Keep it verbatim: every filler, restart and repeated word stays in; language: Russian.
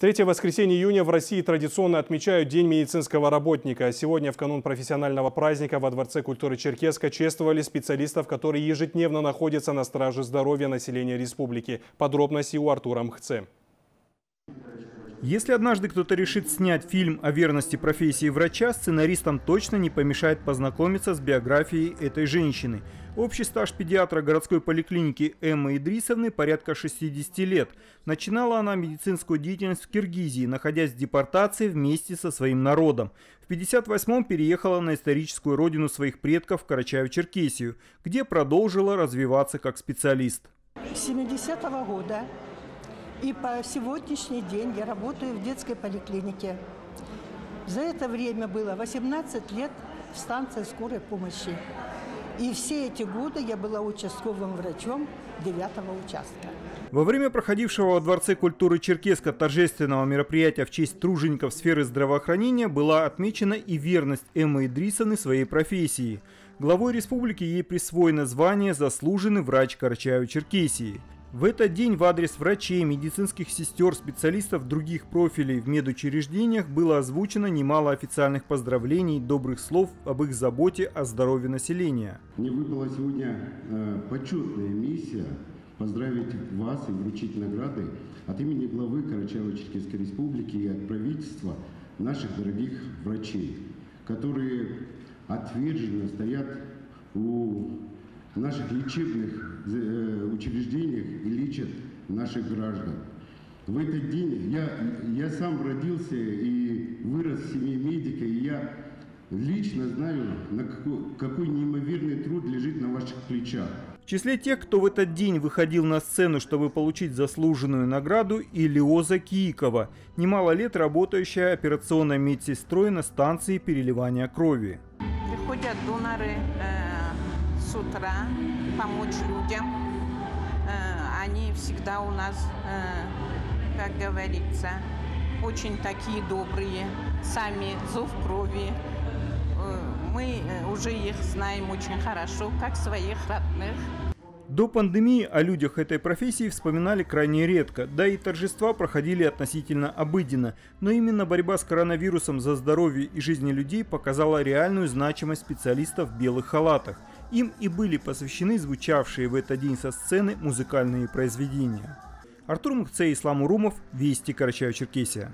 В третье воскресенье июня в России традиционно отмечают День медицинского работника. Сегодня в канун профессионального праздника во Дворце культуры Черкесска чествовали специалистов, которые ежедневно находятся на страже здоровья населения республики. Подробности у Артура Мухце. Если однажды кто-то решит снять фильм о верности профессии врача, сценаристам точно не помешает познакомиться с биографией этой женщины. Общий стаж педиатра городской поликлиники Эммы Идрисовны порядка шестидесяти лет. Начинала она медицинскую деятельность в Киргизии, находясь в депортации вместе со своим народом. В пятьдесят восьмом переехала на историческую родину своих предков, Карачаево-Черкесию, где продолжила развиваться как специалист. С семидесятого года. И по сегодняшний день я работаю в детской поликлинике. За это время было восемнадцать лет в станции скорой помощи. И все эти годы я была участковым врачом девятого участка. Во время проходившего во Дворце культуры Черкесска торжественного мероприятия в честь тружеников сферы здравоохранения была отмечена и верность Эммы Идрисовны своей профессии. Главой республики ей присвоено звание «Заслуженный врач Карачаево-Черкесии». В этот день в адрес врачей, медицинских сестер, специалистов других профилей в медучреждениях было озвучено немало официальных поздравлений, добрых слов об их заботе о здоровье населения. Мне выпала сегодня почетная миссия поздравить вас и вручить награды от имени главы Карачаево-Черкесской республики и от правительства наших дорогих врачей, которые отверженно стоят у наших лечебных учреждениях и лечат наших граждан. В этот день я, я сам родился и вырос в семье медика, и я лично знаю, на какой, какой неимоверный труд лежит на ваших плечах. В числе тех, кто в этот день выходил на сцену, чтобы получить заслуженную награду, Ильоза Кийкова, немало лет работающая операционной медсестрой на станции переливания крови. Приходят доноры с утра помочь людям. Они всегда у нас, как говорится, очень такие добрые, сами зов крови. Мы уже их знаем очень хорошо, как своих родных. До пандемии о людях этой профессии вспоминали крайне редко, да и торжества проходили относительно обыденно. Но именно борьба с коронавирусом за здоровье и жизни людей показала реальную значимость специалистов в белых халатах. Им и были посвящены звучавшие в этот день со сцены музыкальные произведения. Артур Мухце, Ислам Урумов, Вести, Карачаево-Черкесия.